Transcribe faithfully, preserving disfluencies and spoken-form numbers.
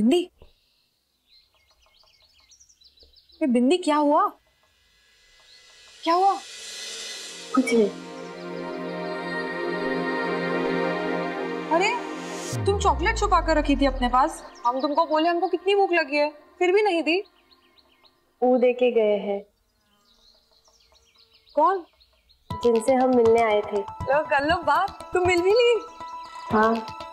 बिंदी, ये बिंदी क्या हुआ? क्या हुआ? कुछ नहीं। अरे तुम चॉकलेट छुपा कर रखी थी अपने पास। हम तुमको बोले हमको कितनी भूख लगी है, फिर भी नहीं दी। वो देके गए हैं। कौन? जिनसे हम मिलने आए थे। लो कर लो बात, तुम मिल भी ली? हाँ।